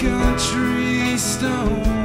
country stone.